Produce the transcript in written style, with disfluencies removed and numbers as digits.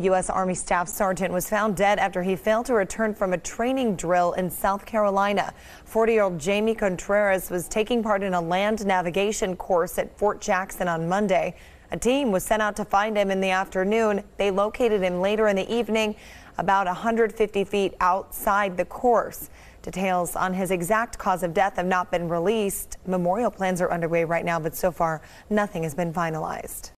U.S. Army Staff Sergeant was found dead after he failed to return from a training drill in South Carolina. 40-year-old Jamie Contreras was taking part in a land navigation course at Fort Jackson on Monday. A team was sent out to find him in the afternoon. They located him later in the evening, about 150 feet outside the course. Details on his exact cause of death have not been released. Memorial plans are underway right now, but so far, nothing has been finalized.